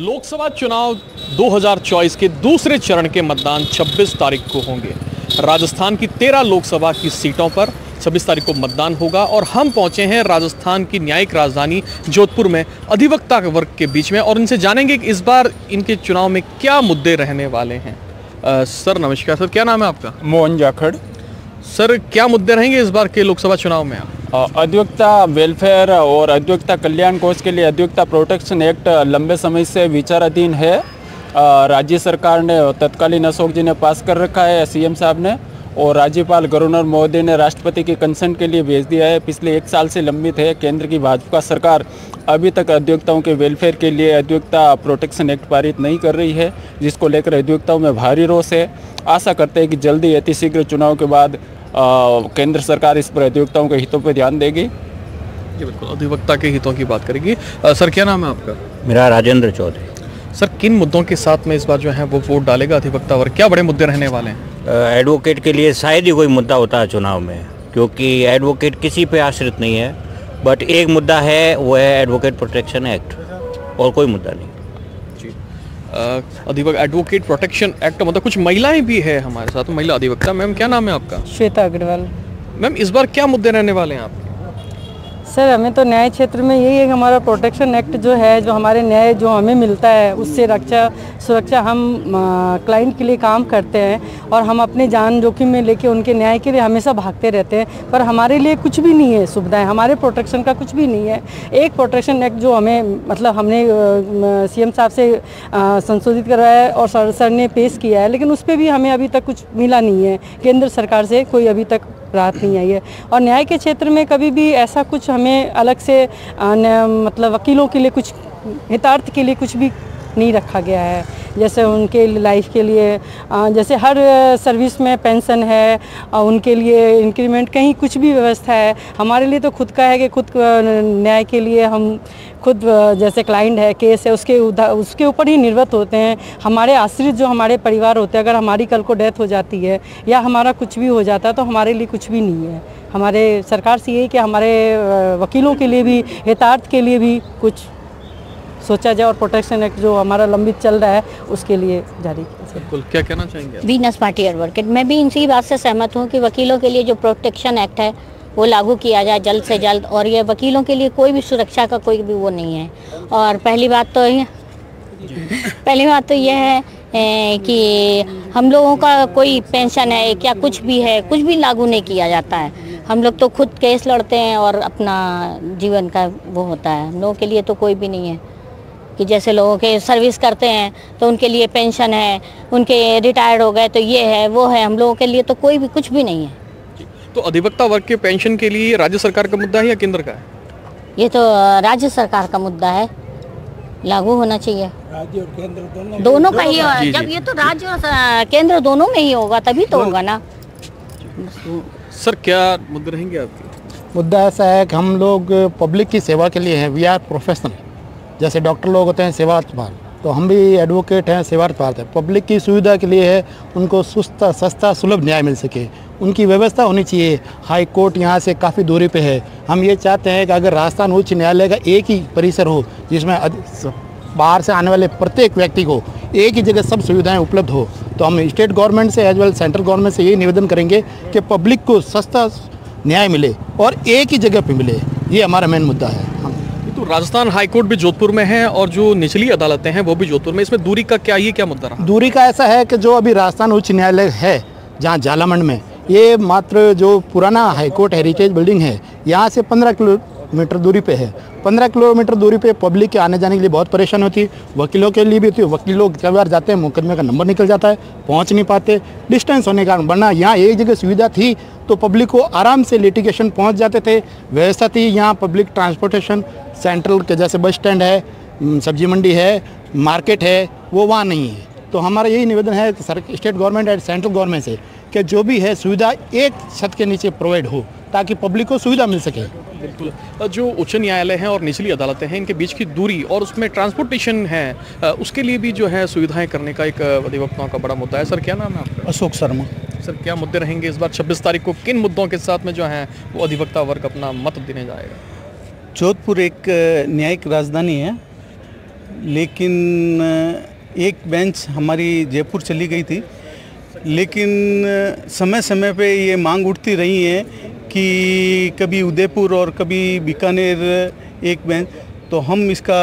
लोकसभा चुनाव 2024 के दूसरे चरण के मतदान 26 तारीख को होंगे। राजस्थान की 13 लोकसभा की सीटों पर 26 तारीख को मतदान होगा और हम पहुंचे हैं राजस्थान की न्यायिक राजधानी जोधपुर में अधिवक्ता वर्ग के बीच में और इनसे जानेंगे कि इस बार इनके चुनाव में क्या मुद्दे रहने वाले हैं। सर नमस्कार। सर क्या नाम है आपका? मोहन जाखड़। सर क्या मुद्दे रहेंगे इस बार के लोकसभा चुनाव में? अधिवक्ता वेलफेयर और अधिवक्ता कल्याण कोष के लिए अधिवक्ता प्रोटेक्शन एक्ट लंबे समय से विचाराधीन है। राज्य सरकार ने तत्कालीन अशोक जी ने पास कर रखा है, सीएम साहब ने, और राज्यपाल गवर्नर महोदय ने राष्ट्रपति के कंसेंट के लिए भेज दिया है। पिछले एक साल से लंबित है। केंद्र की भाजपा सरकार अभी तक अधिवक्ताओं के वेलफेयर के लिए अधिवक्ता प्रोटेक्शन एक्ट पारित नहीं कर रही है, जिसको लेकर अधिवक्ताओं में भारी रोष है। आशा करते हैं कि जल्दी अतिशीघ्र चुनाव के बाद केंद्र सरकार इस पर अधिवक्ताओं के हितों पर ध्यान देगी। जी बिल्कुल, अधिवक्ता के हितों की बात करेगी। सर क्या नाम है आपका? मेरा राजेंद्र चौधरी। सर किन मुद्दों के साथ में इस बार जो है वो वोट डालेगा अधिवक्ता वर्ग, क्या बड़े मुद्दे रहने वाले हैं? एडवोकेट के लिए शायद ही कोई मुद्दा होता है चुनाव में, क्योंकि एडवोकेट किसी पे आश्रित नहीं है। बट एक मुद्दा है, वो है एडवोकेट प्रोटेक्शन एक्ट, और कोई मुद्दा नहीं। अधिवक्ता एडवोकेट प्रोटेक्शन एक्ट, मतलब कुछ महिलाएं भी है हमारे साथ, महिला अधिवक्ता। मैम क्या नाम है आपका? श्वेता अग्रवाल। मैम इस बार क्या मुद्दे रहने वाले हैं आप? सर हमें तो न्याय क्षेत्र में यही है, हमारा प्रोटेक्शन एक्ट जो है, जो हमारे न्याय जो हमें मिलता है उससे रक्षा सुरक्षा हम क्लाइंट के लिए काम करते हैं और हम अपने जान जोखिम में लेके उनके न्याय के लिए हमेशा भागते रहते हैं, पर हमारे लिए कुछ भी नहीं है सुविधाएं, हमारे प्रोटेक्शन का कुछ भी नहीं है। एक प्रोटेक्शन एक्ट जो हमें, मतलब हमने सीएम साहब से संशोधित करवाया है और सर ने पेश किया है, लेकिन उस पर भी हमें अभी तक कुछ मिला नहीं है। केंद्र सरकार से कोई अभी तक राहत नहीं आई है और न्याय के क्षेत्र में कभी भी ऐसा कुछ हमें अलग से मतलब वकीलों के लिए कुछ हितार्थ के लिए कुछ भी नहीं रखा गया है। जैसे उनके लाइफ के लिए, जैसे हर सर्विस में पेंशन है, उनके लिए इंक्रीमेंट, कहीं कुछ भी व्यवस्था है। हमारे लिए तो खुद का है कि खुद न्याय के लिए हम खुद, जैसे क्लाइंट है, केस है, उसके ऊपर ही निर्भर होते हैं। हमारे आश्रित जो हमारे परिवार होते हैं, अगर हमारी कल को डेथ हो जाती है या हमारा कुछ भी हो जाता है तो हमारे लिए कुछ भी नहीं है। हमारे सरकार से यही कि हमारे वकीलों के लिए भी, हितार्थ के लिए भी कुछ सोचा जाए और प्रोटेक्शन एक्ट जो हमारा लंबित चल रहा है उसके लिए जारी किया। बिल्कुल, क्या कहना चाहेंगे? Venus party advocate. मैं भी इनकी बात से सहमत हूँ कि वकीलों के लिए जो प्रोटेक्शन एक्ट है वो लागू किया जाए जल्द से जल्द, और ये वकीलों के लिए कोई भी सुरक्षा का कोई भी वो नहीं है। और पहली बात तो यह है कि हम लोगों का कोई पेंशन है क्या कुछ भी है, कुछ भी लागू नहीं किया जाता है। हम लोग तो खुद केस लड़ते हैं और अपना जीवन का वो होता है, हम लोगों के लिए तो कोई भी नहीं है। कि जैसे लोगों के सर्विस करते हैं तो उनके लिए पेंशन है, उनके रिटायर्ड हो गए तो ये है वो है, हम लोगों के लिए तो कोई भी कुछ भी नहीं है। तो अधिवक्ता वर्ग के पेंशन के लिए राज्य सरकार का मुद्दा है या केंद्र का है? ये तो राज्य सरकार का मुद्दा है, लागू होना चाहिए। राज्य और केंद्र दोनों का ही होगा। जब ये तो राज्य और केंद्र दोनों में ही होगा तभी तो होगा ना। सर क्या मुद्दे रहेंगे आपके? मुद्दा ऐसा है कि हम लोग पब्लिक की सेवा के लिए हैं, वी आर प्रोफेशनल। जैसे डॉक्टर लोग होते हैं सेवार्थपाल, तो हम भी एडवोकेट हैं, सेवार्थपाल हैं। पब्लिक की सुविधा के लिए है, उनको सस्ता सुलभ न्याय मिल सके, उनकी व्यवस्था होनी चाहिए। हाई कोर्ट यहाँ से काफ़ी दूरी पे है। हम ये चाहते हैं कि अगर राजस्थान उच्च न्यायालय का एक ही परिसर हो जिसमें बाहर से आने वाले प्रत्येक व्यक्ति को एक ही जगह सब सुविधाएं उपलब्ध हो। तो हम स्टेट गवर्नमेंट से एज वेल सेंट्रल गवर्नमेंट से यही निवेदन करेंगे कि पब्लिक को सस्ता न्याय मिले और एक ही जगह पर मिले, ये हमारा मेन मुद्दा है। तो राजस्थान हाईकोर्ट भी जोधपुर में है और जो निचली अदालतें हैं वो भी जोधपुर में, इसमें दूरी का क्या, ये क्या मुद्दा रहा? दूरी का ऐसा है कि जो अभी राजस्थान उच्च न्यायालय है जहाँ झालामंड में, ये मात्र जो पुराना हाईकोर्ट हेरिटेज बिल्डिंग है यहाँ से 15 किलोमीटर दूरी पे है। 15 किलोमीटर दूरी पे पब्लिक के आने जाने के लिए बहुत परेशान होती है, वकीलों के लिए भी होती है। वकीलों कई बार जाते हैं, मुकदमे का नंबर निकल जाता है, पहुंच नहीं पाते डिस्टेंस होने के कारण। वरना यहाँ एक जगह सुविधा थी तो पब्लिक को आराम से लिटिगेशन पहुँच जाते थे, व्यवस्था थी। यहाँ पब्लिक ट्रांसपोर्टेशन सेंट्रल के जैसे बस स्टैंड है, सब्जी मंडी है, मार्केट है, वो वहाँ नहीं है। तो हमारा यही निवेदन है state government and central government से कि जो भी है सुविधा एक छत के नीचे प्रोवाइड हो ताकि पब्लिक को सुविधा मिल सके। बिल्कुल, जो उच्च न्यायालय हैं और निचली अदालतें हैं इनके बीच की दूरी और उसमें ट्रांसपोर्टेशन है, उसके लिए भी जो है सुविधाएं करने का एक अधिवक्ताओं का बड़ा मुद्दा है। सर क्या नाम है आपका? अशोक शर्मा। सर क्या मुद्दे रहेंगे इस बार 26 तारीख को, किन मुद्दों के साथ में जो है वो अधिवक्ता वर्ग अपना मत देने जाएगा? जोधपुर एक न्यायिक राजधानी है, लेकिन एक बेंच हमारी जयपुर चली गई थी, लेकिन समय समय पे ये मांग उठती रही है कि कभी उदयपुर और कभी बीकानेर एक बेंच, तो हम इसका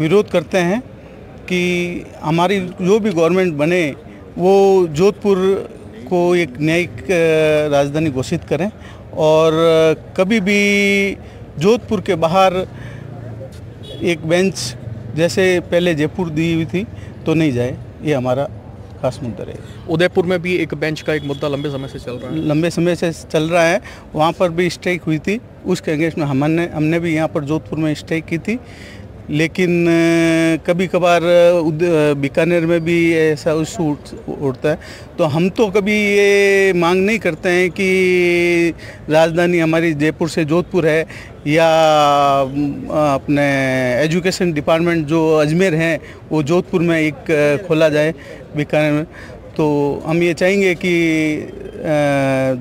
विरोध करते हैं कि हमारी जो भी गवर्नमेंट बने वो जोधपुर को एक न्यायिक राजधानी घोषित करें और कभी भी जोधपुर के बाहर एक बेंच जैसे पहले जयपुर दी हुई थी तो नहीं जाए, ये हमारा खास मुद्दा है। उदयपुर में भी एक बेंच का एक मुद्दा लंबे समय से चल रहा है, वहाँ पर भी स्ट्राइक हुई थी, उसके अगेंस्ट में हमने भी यहाँ पर जोधपुर में स्ट्राइक की थी, लेकिन कभी कभार बीकानेर में भी ऐसा इशू उठता है। तो हम तो कभी ये मांग नहीं करते हैं कि राजधानी हमारी जयपुर से जोधपुर है या अपने एजुकेशन डिपार्टमेंट जो अजमेर हैं वो जोधपुर में एक खोला जाए बीकानेर में। तो हम ये चाहेंगे कि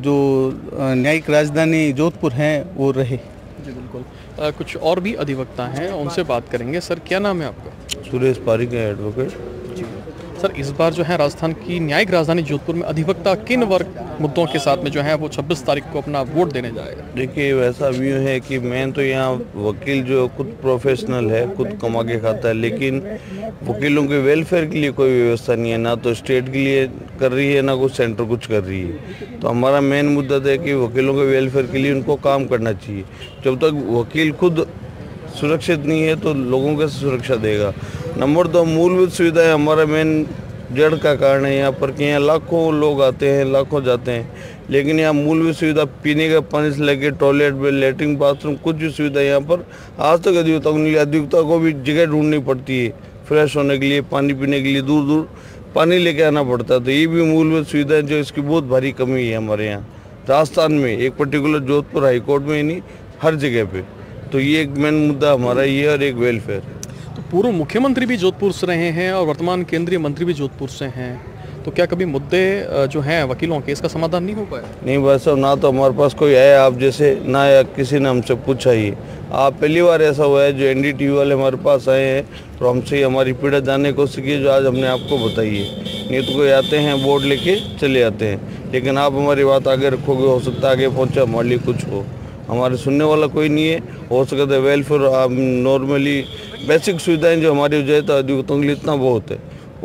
जो न्यायिक राजधानी जोधपुर है वो रहे। जी बिल्कुल। कुछ और भी अधिवक्ता हैं, उनसे बात करेंगे। सर क्या नाम है आपका? सुरेश पारीक है, एडवोकेट। जी सर, इस बार जो है राजस्थान की न्यायिक राजधानी जोधपुर में अधिवक्ता किन वर्ग मुद्दों के साथ में जो है वो 26 तारीख को अपना वोट देने जाएगा? देखिए वैसा व्यू है कि मैं तो यहाँ वकील जो खुद प्रोफेशनल है, खुद कमा के खाता है, लेकिन वकीलों के वेलफेयर के लिए कोई व्यवस्था नहीं है, ना तो स्टेट के लिए कर रही है ना कुछ सेंटर कुछ कर रही है। तो हमारा मेन मुद्दा है कि वकीलों के वेलफेयर के लिए उनको काम करना चाहिए। जब तक वकील खुद सुरक्षित नहीं है तो लोगों को सुरक्षा देगा। नंबर 2, मूलभूत सुविधाएं हमारा मेन जड़ का कारण है यहाँ पर कि यहाँ लाखों लोग आते हैं, लाखों जाते हैं, लेकिन यहाँ मूलभूत सुविधा पीने का पानी से लेकर टॉयलेट में लेटरिन बाथरूम कुछ भी सुविधा यहाँ पर आज तक अधिवक्ता को भी जगह ढूंढनी पड़ती है, फ्रेश होने के लिए, पानी पीने के लिए दूर दूर पानी लेके आना पड़ता है। तो ये भी मूलभूत सुविधा है जो इसकी बहुत भारी कमी है हमारे यहाँ राजस्थान में, एक पर्टिकुलर जोधपुर हाईकोर्ट में ही नहीं हर जगह पर। तो ये एक मेन मुद्दा हमारा ये और एक वेलफेयर। तो पूर्व मुख्यमंत्री भी जोधपुर से रहे हैं और वर्तमान केंद्रीय मंत्री भी जोधपुर से हैं, तो क्या कभी मुद्दे जो हैं वकीलों के इसका समाधान नहीं हो पाया? नहीं बस ना तो हमारे पास कोई आया आप जैसे, ना या किसी ने हमसे पूछा ही। आप पहली बार ऐसा हुआ है जो NDTV वाले हमारे पास आए हैं और हमसे हमारी पीड़ा जानने की कोशिश की जो आज हमने आपको बताई है। नहीं तो कोई आते हैं बोर्ड लेके चले आते हैं, लेकिन आप हमारी बात आगे रखोगे, हो सकता है आगे पहुँचा हमारे लिए कुछ हो। हमारे सुनने वाला कोई नहीं है, हो सकता है वेलफेयर आप नॉर्मली बेसिक सुविधाएं जो हमारी वजह तो अधिवक्ताओं के लिए इतना बहुत है।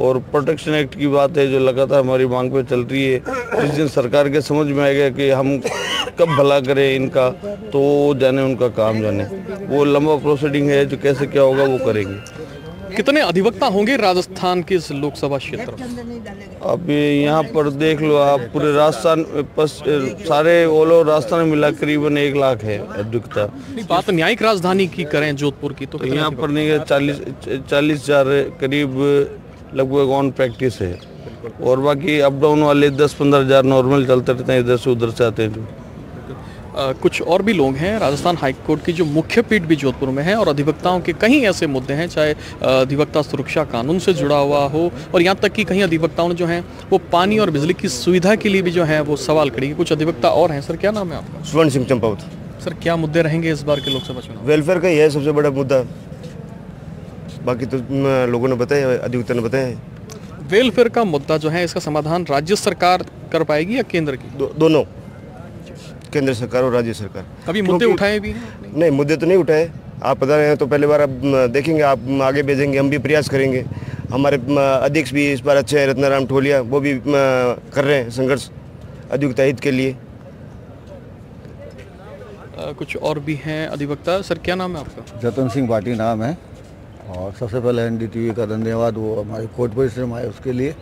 और प्रोटेक्शन एक्ट की बात है जो लगातार हमारी मांग पे चल रही है, जिस दिन सरकार के समझ में आएगा कि हम कब भला करें इनका तो जाने उनका काम जाने, वो लंबा प्रोसीडिंग है जो कैसे क्या होगा वो करेंगे। कितने अधिवक्ता होंगे राजस्थान के इस लोकसभा क्षेत्र में? अब यहाँ पर देख लो आप पूरे राजस्थान सारे ऑल ओवर राजस्थान में मिला करीबन 1 लाख है अधिवक्ता। बात न्यायिक राजधानी की करें जोधपुर की तो यहाँ पर नहीं 40,000 करीब लगभग ऑन प्रैक्टिस है और बाकी अप डाउन वाले 10-15 हज़ार नॉर्मल चलते रहते हैं, इधर से उधर से आते हैं जो। कुछ और भी लोग हैं राजस्थान हाईकोर्ट की जो मुख्य पीठ भी जोधपुर में है और अधिवक्ताओं के कहीं ऐसे मुद्दे हैं, चाहे अधिवक्ता सुरक्षा कानून से जुड़ा हुआ हो और यहाँ तक कि कहीं अधिवक्ताओं ने जो है वो पानी और बिजली की सुविधा के लिए भी जो है वो सवाल खड़े कुछ अधिवक्ता और हैं। सर क्या नाम है आपका? स्वर्ण सिंह चंपावत। सर क्या मुद्दे रहेंगे इस बार के लोकसभा चुनाव? वेलफेयर का ही है सबसे बड़ा मुद्दा, बाकी तो लोगों ने बताया, अधिवक्ता ने बताया। वेलफेयर का मुद्दा जो है इसका समाधान राज्य सरकार कर पाएगी या केंद्र की? दोनों, केंद्र सरकार और राज्य सरकार। कभी मुद्दे उठाए भी नहीं? मुद्दे तो नहीं उठाए, आप बता रहे हैं तो पहली बार। आप देखेंगे, आप आगे भेजेंगे, हम भी प्रयास करेंगे। हमारे अध्यक्ष भी इस बार अच्छे हैं, रत्नाराम ठोलिया, वो भी कर रहे हैं संघर्ष अधिवक्ता हित के लिए। कुछ और भी हैं अधिवक्ता। सर क्या नाम है आपका? जतन सिंह भाटी नाम है और सबसे पहले NDTV का धन्यवाद, वो हमारे कोर्ट परिश्रम आए उसके लिए।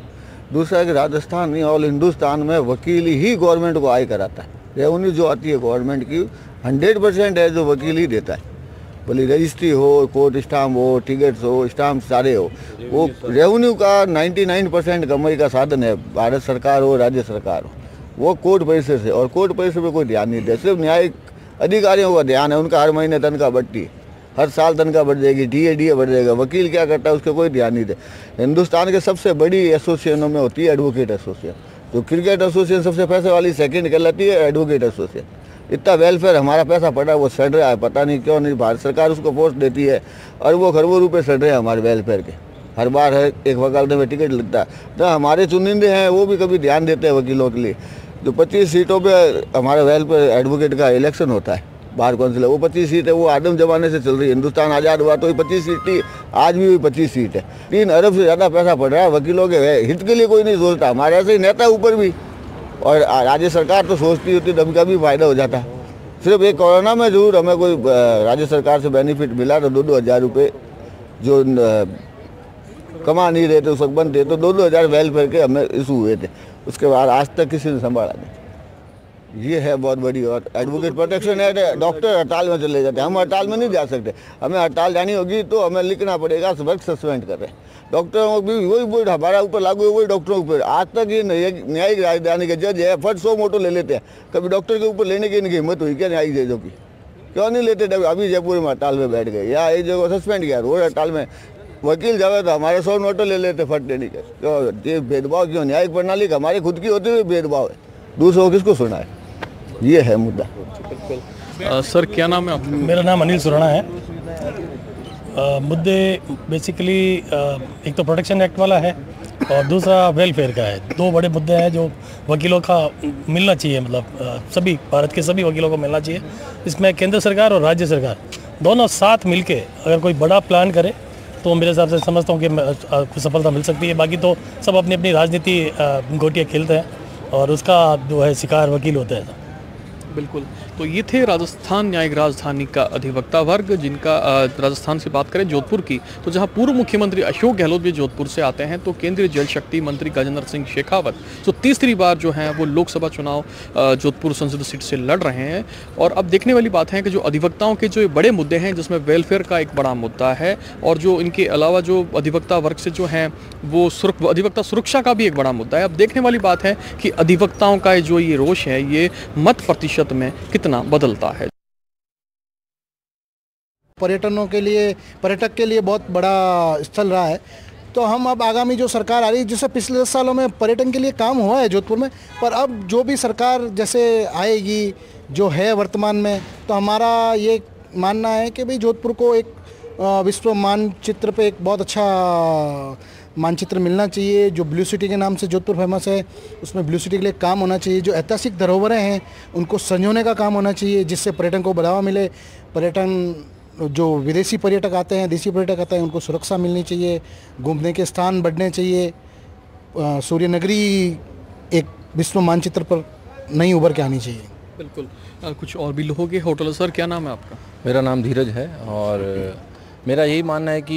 दूसरा कि राजस्थान नहीं ऑल हिंदुस्तान में वकील ही गवर्नमेंट को आय कराता है, रेवन्यू जो आती है गवर्नमेंट की 100% है जो वकील ही देता है, भले रजिस्ट्री हो, कोर्ट स्टाम्प हो, टिकट्स हो, स्टाम्प सारे हो, वो रेवन्यू का 99% कमाई का साधन है, भारत सरकार हो राज्य सरकार हो, वो कोर्ट परिसर से। और कोर्ट परिसर पर कोई ध्यान नहीं दे, सिर्फ न्यायिक अधिकारियों का ध्यान है, उनका हर महीने तनख्वाह बढ़ती है, हर साल तनख्वाह बढ़ जाएगी, DA बढ़ जाएगा। वकील क्या करता है उसके कोई ध्यान नहीं दे। हिंदुस्तान के सबसे बड़ी एसोसिएशनों में होती है एडवोकेट एसोसिएशन, तो क्रिकेट एसोसिएशन सबसे पैसे वाली, सेकंड कहलाती है एडवोकेट एसोसिएशन। इतना वेलफेयर हमारा पैसा पड़ा वो सड़ रहा है, पता नहीं क्यों नहीं भारत सरकार उसको पोस्ट देती है और वो खरबों रुपए सड़ रहे हैं हमारे वेलफेयर के। हर बार है एक वकालत में टिकट लगता है तो हमारे चुनिंदे हैं वो भी कभी ध्यान देते हैं वकीलों के लिए। जो 25 सीटों पे हमारे वेलफेयर एडवोकेट का इलेक्शन होता है बार काउंसिल, वो 25 सीट है वो आदम जमाने से चल रही है। हिंदुस्तान आज़ाद हुआ तो 25 सीट थी, आज भी 25 सीट है। 3 अरब से ज़्यादा पैसा पड़ रहा है, वकीलों के हित के लिए कोई नहीं सोचता। हमारे ऐसे ही नेता ऊपर भी और राज्य सरकार तो सोचती होती तब का भी फायदा हो जाता। सिर्फ एक कोरोना में जरूर हमें कोई राज्य सरकार से बेनिफिट मिला तो 2-2 हज़ार रुपये जो कमा नहीं रहे थे उस बन थे तो 2-2 हज़ार वेलफेयर के हमें इशू हुए थे। उसके बाद आज तक किसी ने संभाला नहीं। ये है बहुत बड़ी। और एडवोकेट प्रोटेक्शन है, डॉक्टर हड़ताल में चले जाते हैं, हम हड़ताल में नहीं जा सकते, हमें हड़ताल जानी होगी तो हमें लिखना पड़ेगा वर्क सस्पेंड कर रहे हैं। डॉक्टरों भी वही हमारा ऊपर लागू है, वही डॉक्टरों के ऊपर। आज तक ये न्यायिक राजधानी के जज है फट 100 मोटो ले लेते हैं, कभी डॉक्टर के ऊपर लेने की इनकी हिम्मत हुई क्या न्यायिक जजों की? क्यों नहीं लेते? अभी जयपुर में हड़ताल में बैठ गए या एक जगह सस्पेंड किया रोड हड़ताल में, वकील जावे तो हमारे 100 नोटों ले लेते फट देने के। तो ये भेदभाव क्यों? न्यायिक प्रणाली हमारे खुद की होते हुए भेदभाव है, दूसरों को किसको सुना है? ये है मुद्दा। सर क्या नाम है आपका? मेरा नाम अनिल सुराना है। मुद्दे बेसिकली एक तो प्रोटेक्शन एक्ट वाला है और दूसरा वेलफेयर का है। 2 बड़े मुद्दे हैं जो वकीलों का मिलना चाहिए, मतलब सभी भारत के सभी वकीलों को मिलना चाहिए। इसमें केंद्र सरकार और राज्य सरकार दोनों साथ मिलके अगर कोई बड़ा प्लान करे तो मेरे हिसाब से समझता हूँ कि सफलता मिल सकती है। बाकी तो सब अपनी अपनी राजनीति गोटियाँ खेलते हैं और उसका जो है शिकार वकील होता है। बिल्कुल। तो ये थे राजस्थान न्यायिक राजधानी का अधिवक्ता वर्ग, जिनका राजस्थान से बात करें जोधपुर की तो जहां पूर्व मुख्यमंत्री अशोक गहलोत भी जोधपुर से आते हैं तो केंद्रीय जल शक्ति मंत्री गजेंद्र सिंह शेखावत तो 3री बार जो हैं वो लोकसभा चुनाव जोधपुर संसदीय सीट से लड़ रहे हैं। और अब देखने वाली बात है कि जो अधिवक्ताओं के जो बड़े मुद्दे हैं जिसमें वेलफेयर का एक बड़ा मुद्दा है और जो इनके अलावा जो अधिवक्ता वर्ग से जो हैं वो अधिवक्ता सुरक्षा का भी एक बड़ा मुद्दा है। अब देखने वाली बात है कि अधिवक्ताओं का जो ये रोष है ये मत प्रतिशत में कितना बदलता है। पर्यटनों के लिए, पर्यटक के लिए बहुत बड़ा स्थल रहा है। तो हम अब आगामी जो सरकार आ रही है, जैसे पिछले 10 सालों में पर्यटन के लिए काम हुआ है जोधपुर में, पर अब जो भी सरकार जैसे आएगी जो है वर्तमान में, तो हमारा ये मानना है कि भाई जोधपुर को एक विश्व मानचित्र पे एक बहुत अच्छा मानचित्र मिलना चाहिए। जो ब्लू सिटी के नाम से जोधपुर फेमस है उसमें ब्लू सिटी के लिए काम होना चाहिए। जो ऐतिहासिक धरोहरें हैं उनको संजोने का काम होना चाहिए जिससे पर्यटन को बढ़ावा मिले। पर्यटन जो विदेशी पर्यटक आते हैं, देशी पर्यटक आते हैं, उनको सुरक्षा मिलनी चाहिए। घूमने के स्थान बढ़ने चाहिए। सूर्य नगरी एक विश्व मानचित्र पर नहीं उभर के आनी चाहिए। बिल्कुल। कुछ और भी लोगों के होटल। सर क्या नाम है आपका? मेरा नाम धीरज है और मेरा यही मानना है कि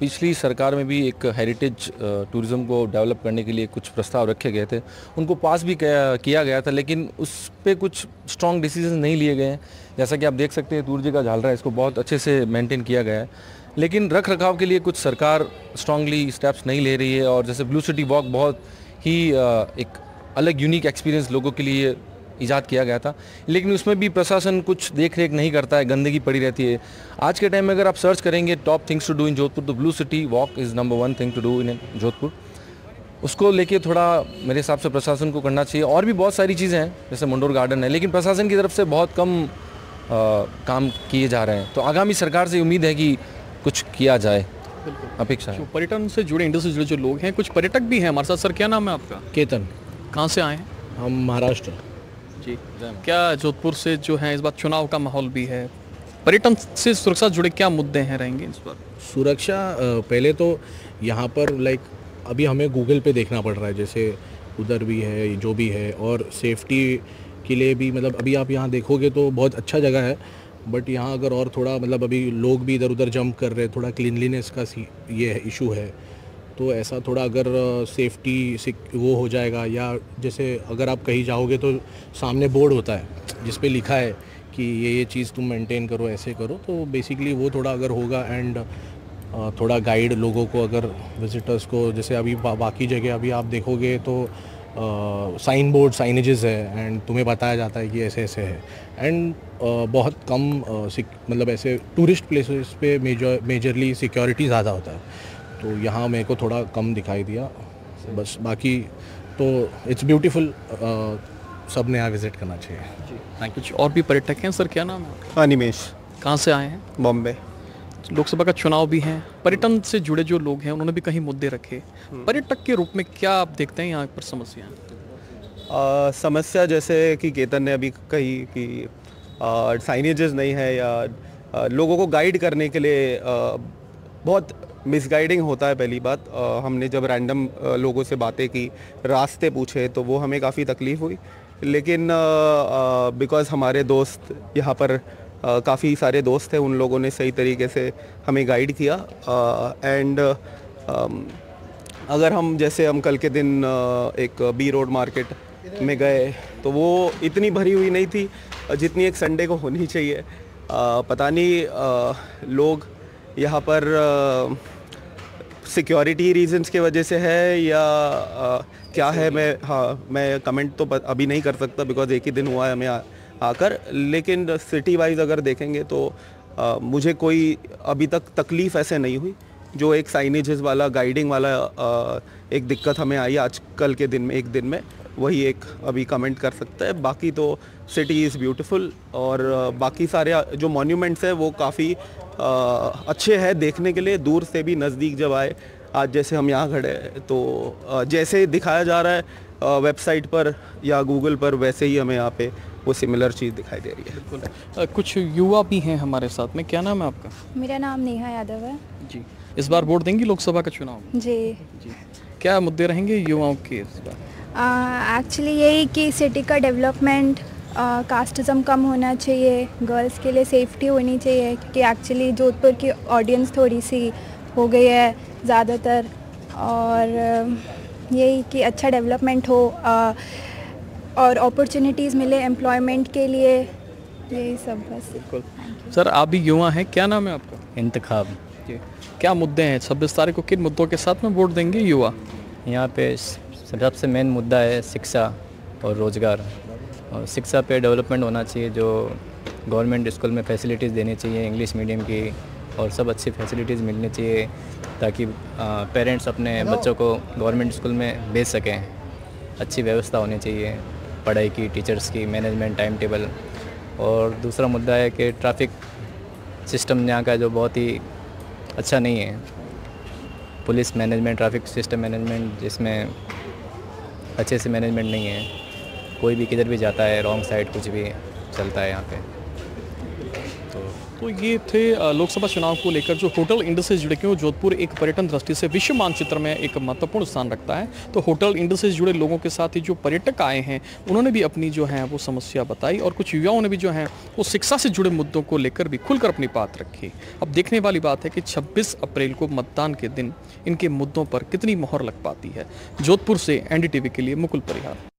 पिछली सरकार में भी एक हेरिटेज टूरिज़्म को डेवलप करने के लिए कुछ प्रस्ताव रखे गए थे, उनको पास भी किया गया था, लेकिन उस पर कुछ स्ट्रॉन्ग डिसीजन नहीं लिए गए हैं। जैसा कि आप देख सकते हैं टूरिज्म का झालरा है, इसको बहुत अच्छे से मेंटेन किया गया है, लेकिन रख रखाव के लिए कुछ सरकार स्ट्रांगली स्टेप्स नहीं ले रही है। और जैसे ब्लू सिटी वॉक बहुत ही एक अलग यूनिक एक्सपीरियंस लोगों के लिए ईजाद किया गया था, लेकिन उसमें भी प्रशासन कुछ देख रेख नहीं करता है, गंदगी पड़ी रहती है। आज के टाइम में अगर आप सर्च करेंगे top things to do in Jodhpur तो blue city walk is number 1 thing to do in Jodhpur. उसको लेके थोड़ा मेरे हिसाब से प्रशासन को करना चाहिए। और भी बहुत सारी चीज़ें हैं जैसे मंडोर गार्डन है, लेकिन प्रशासन की तरफ से बहुत कम काम किए जा रहे हैं। तो आगामी सरकार से उम्मीद है कि कुछ किया जाए अपेक्षा। पर्यटन से जुड़े, इंडस्ट्री से जुड़े जो लोग हैं, कुछ पर्यटक भी हैं हमारे साथ। सर क्या नाम है आपका? केतन। कहाँ से आए हैं? हम महाराष्ट्र जी। क्या जोधपुर से जो है इस बार चुनाव का माहौल भी है, पर्यटन से सुरक्षा जुड़े क्या मुद्दे हैं रहेंगे इस बार? सुरक्षा पहले तो यहाँ पर लाइक अभी हमें गूगल पे देखना पड़ रहा है, जैसे उधर भी है जो भी है, और सेफ्टी के लिए भी मतलब अभी आप यहाँ देखोगे तो बहुत अच्छा जगह है, बट यहाँ अगर और थोड़ा मतलब अभी लोग भी इधर उधर जंप कर रहे हैं, थोड़ा क्लीनलीनेस का ये है इशू है। तो ऐसा थोड़ा अगर सेफ्टी से वो हो जाएगा, या जैसे अगर आप कहीं जाओगे तो सामने बोर्ड होता है जिस पे लिखा है कि ये चीज़ तुम मेंटेन करो, ऐसे करो, तो बेसिकली वो थोड़ा अगर होगा एंड थोड़ा गाइड लोगों को, अगर विजिटर्स को, जैसे अभी बाकी जगह अभी आप देखोगे तो साइन बोर्ड साइनेजेस है एंड तुम्हें बताया जाता है कि ऐसे ऐसे है एंड बहुत कम मतलब ऐसे टूरिस्ट प्लेसेस पे मेजरली सिक्योरिटी ज़्यादा होता है। तो यहाँ मेरे को थोड़ा कम दिखाई दिया बस, बाकी तो इट्स ब्यूटीफुल सब ने यहाँ विजिट करना चाहिए। Thank you. और भी पर्यटक हैं सर, क्या नाम है? अनिमेश। कहाँ से आए हैं? बॉम्बे। लोकसभा का चुनाव भी है, पर्यटन से जुड़े जो लोग हैं उन्होंने भी कहीं मुद्दे रखे, पर्यटक के रूप में क्या आप देखते हैं यहाँ पर समस्याएं? समस्या जैसे कि केतन ने अभी कही कि साइनेजेस नहीं है या लोगों को गाइड करने के लिए बहुत मिसगाइडिंग होता है। पहली बात हमने जब रैंडम लोगों से बातें की, रास्ते पूछे तो वो हमें काफ़ी तकलीफ़ हुई, लेकिन बिकॉज़ हमारे दोस्त यहाँ पर काफ़ी सारे दोस्त थे, उन लोगों ने सही तरीके से हमें गाइड किया। एंड अगर हम जैसे हम कल के दिन एक बी रोड मार्केट में गए तो वो इतनी भरी हुई नहीं थी जितनी एक संडे को होनी चाहिए। पता नहीं लोग यहाँ पर सिक्योरिटी रीजंस के वजह से है या क्या है, मैं कमेंट तो अभी नहीं कर सकता बिकॉज़ एक ही दिन हुआ है हमें आकर। लेकिन सिटी वाइज अगर देखेंगे तो मुझे कोई अभी तक तकलीफ़ ऐसे नहीं हुई जो एक साइनेजेस वाला गाइडिंग वाला एक दिक्कत हमें आई आज कल के दिन में, एक दिन में, वही एक अभी कमेंट कर सकता है। बाकी तो सिटी इज़ ब्यूटीफुल और बाकी सारे जो मॉन्यूमेंट्स हैं वो काफ़ी अच्छे हैं देखने के लिए, दूर से भी नज़दीक जब आए। आज जैसे हम यहाँ खड़े हैं तो जैसे दिखाया जा रहा है वेबसाइट पर या गूगल पर वैसे ही हमें यहाँ पे वो सिमिलर चीज़ दिखाई दे रही है। कुछ युवा भी हैं हमारे साथ में, क्या नाम है आपका? मेरा नाम नेहा यादव है जी। इस बार वोट देंगी लोकसभा का चुनाव? जी। क्या मुद्दे रहेंगे युवाओं के इस बार? एक्चुअली यही कि सिटी का डेवलपमेंट, कास्टिज़म कम होना चाहिए, गर्ल्स के लिए सेफ्टी होनी चाहिए क्योंकि एक्चुअली जोधपुर की ऑडियंस थोड़ी सी हो गई है ज़्यादातर, और यही कि अच्छा डेवलपमेंट हो और अपॉर्चुनिटीज़ मिले एम्प्लॉयमेंट के लिए, यही सब बस। बिल्कुल। सर आप भी युवा हैं, क्या नाम है आपका? इंतखाब। क्या मुद्दे हैं 26 तारीख को, किन मुद्दों के साथ में वोट देंगे युवा? यहाँ पे सबसे मेन मुद्दा है शिक्षा और रोज़गार, और शिक्षा पे डेवलपमेंट होना चाहिए, जो गवर्नमेंट स्कूल में फैसिलिटीज़ देनी चाहिए इंग्लिश मीडियम की, और सब अच्छी फैसिलिटीज़ मिलनी चाहिए ताकि पेरेंट्स अपने बच्चों को गवर्नमेंट स्कूल में भेज सकें। अच्छी व्यवस्था होनी चाहिए पढ़ाई की, टीचर्स की, मैनेजमेंट, टाइम टेबल। और दूसरा मुद्दा है कि ट्रैफिक सिस्टम यहाँ का जो बहुत ही अच्छा नहीं है, police management, traffic system management जिसमें अच्छे से मैनेजमेंट नहीं है, कोई भी किधर भी जाता है, रॉन्ग साइड कुछ भी चलता है यहाँ पे। तो ये थे लोकसभा चुनाव को लेकर जो होटल इंडस्ट्री से जुड़े, क्यों जोधपुर एक पर्यटन दृष्टि से विश्व मानचित्र में एक महत्वपूर्ण स्थान रखता है, तो होटल इंडस्ट्री से जुड़े लोगों के साथ ही जो पर्यटक आए हैं उन्होंने भी अपनी जो है वो समस्या बताई, और कुछ युवाओं ने भी जो है वो शिक्षा से जुड़े मुद्दों को लेकर भी खुलकर अपनी बात रखी। अब देखने वाली बात है कि 26 अप्रैल को मतदान के दिन इनके मुद्दों पर कितनी मोहर लग पाती है। जोधपुर से NDTV के लिए मुकुल परिहार।